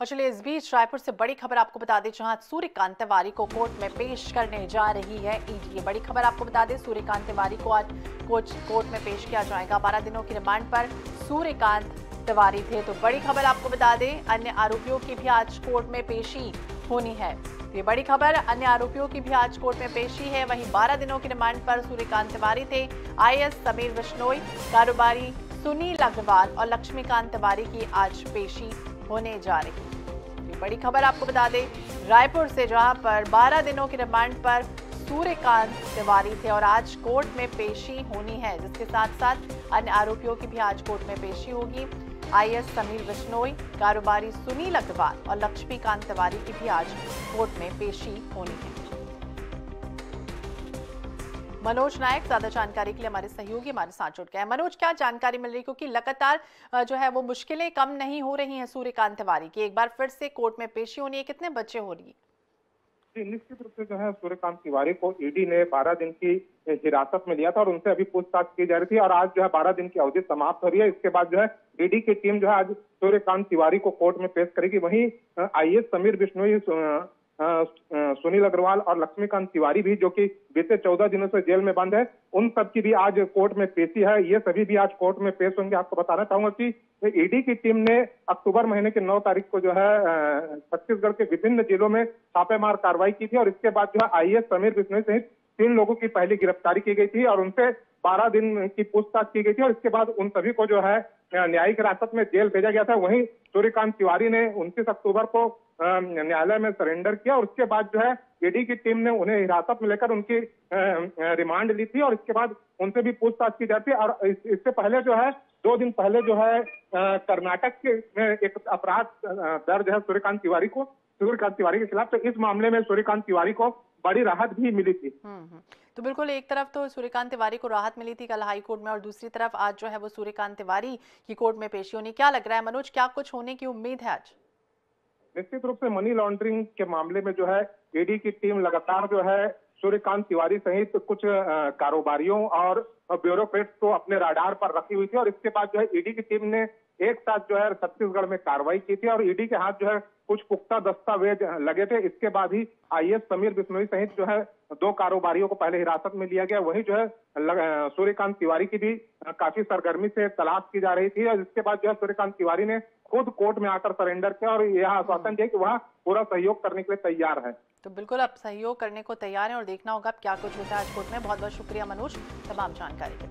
और चलिए इस बीच रायपुर से बड़ी खबर आपको बता दें, जहां सूर्यकांत तिवारी को कोर्ट में पेश करने जा रही है ईडी। ये बड़ी खबर आपको बता दें, सूर्यकांत तिवारी को आज कोर्ट में पेश किया जाएगा। 12 दिनों की रिमांड पर सूर्यकांत तिवारी थे। तो बड़ी खबर आपको बता दें, अन्य आरोपियों की भी आज कोर्ट में पेशी होनी है। ये बड़ी खबर, अन्य आरोपियों की भी आज कोर्ट में पेशी है। वहीं 12 दिनों की रिमांड पर सूर्यकांत तिवारी थे। आईएएस समीर बिश्नोई, कारोबारी सुनील अग्रवाल और लक्ष्मीकांत तिवारी की आज पेशी होने जा रही है। ये बड़ी खबर आपको बता दें रायपुर से, जहां पर 12 दिनों की रिमांड पर सूर्यकांत तिवारी थे और आज कोर्ट में पेशी होनी है, जिसके साथ साथ अन्य आरोपियों की भी आज कोर्ट में पेशी होगी। आईएएस समीर बिश्नोई, कारोबारी सुनील अग्रवाल और लक्ष्मीकांत तिवारी की भी आज कोर्ट में पेशी होनी है। मनोज नायक ज्यादा जानकारी के लिए हमारे सहयोगी हमारे साथ जुड़ गए हैं। मनोज, क्या जानकारी मिल रही, क्योंकि लगातार जो है वो मुश्किलें कम नहीं हो रही हैं सूर्यकांत तिवारी की, एक बार फिर से कोर्ट में पेशी होनी है, कितने बच्चे हो रही है? निश्चित रूप से जो है सूर्यकांत तिवारी को ईडी ने 12 दिन की हिरासत में लिया था और उनसे अभी पूछताछ की जा रही थी और आज जो है 12 दिन की अवधि समाप्त हो रही है। इसके बाद जो है ईडी की टीम जो है आज सूर्यकांत तिवारी को कोर्ट में पेश करेगी। वहीं आईएएस समीर बिश्नोई, सुनील अग्रवाल और लक्ष्मीकांत तिवारी भी, जो कि बीते 14 दिनों से जेल में बंद है, उन सब की भी आज कोर्ट में पेशी है। ये सभी भी आज कोर्ट में पेश होंगे। आपको बताना चाहूंगा कि ईडी की टीम ने अक्टूबर महीने की 9 तारीख को जो है छत्तीसगढ़ के विभिन्न जिलों में छापेमार कार्रवाई की थी और इसके बाद जो है आईएएस समीर बिश्नोई सहित 3 लोगों की पहली गिरफ्तारी की गई थी और उनसे 12 दिन की पूछताछ की गई थी और इसके बाद उन सभी को जो है न्यायिक हिरासत में जेल भेजा गया था। वहीं सूर्यकांत तिवारी ने 29 अक्टूबर को न्यायालय में सरेंडर किया और उसके बाद जो है ईडी की टीम ने उन्हें हिरासत में लेकर उनकी रिमांड ली थी और इसके बाद उनसे भी पूछताछ की जाती है। और इससे पहले जो है 2 दिन पहले जो है कर्नाटक में एक अपराध दर्ज है सूर्यकांत तिवारी के खिलाफ, तो इस मामले में सूर्यकांत तिवारी को बड़ी राहत भी मिली थी। तो बिल्कुल, एक तरफ तो सूर्यकांत तिवारी को राहत मिली थी कल हाई कोर्ट में और दूसरी तरफ आज जो है वो सूर्यकांत तिवारी की कोर्ट में पेशी होनी। क्या लग रहा है मनोज, क्या कुछ होने की उम्मीद है आज? निश्चित रूप से मनी लॉन्ड्रिंग के मामले में जो है ईडी की टीम लगातार जो है सूर्यकांत तिवारी सहित कुछ कारोबारियों और ब्यूरोक्रेट्स को अपने राडार पर रखी हुई थी और इसके बाद जो है ईडी की टीम ने एक साथ जो है छत्तीसगढ़ में कार्रवाई की थी और ईडी के हाथ जो है कुछ पुख्ता दस्तावेज लगे थे। इसके बाद ही आईएएस समीर बिश्नोई सहित जो है 2 कारोबारियों को पहले हिरासत में लिया गया। वहीं जो है सूर्यकांत तिवारी की भी काफी सरगर्मी से तलाश की जा रही थी और इसके बाद जो है सूर्यकांत तिवारी ने खुद कोर्ट में आकर सरेंडर किया और यह आश्वासन दिया कि वह पूरा सहयोग करने के लिए तैयार है। तो बिल्कुल अब सहयोग करने को तैयार है और देखना होगा अब क्या कुछ होता है आज कोर्ट में। बहुत बहुत शुक्रिया मनोज, तमाम जानकारी के लिए।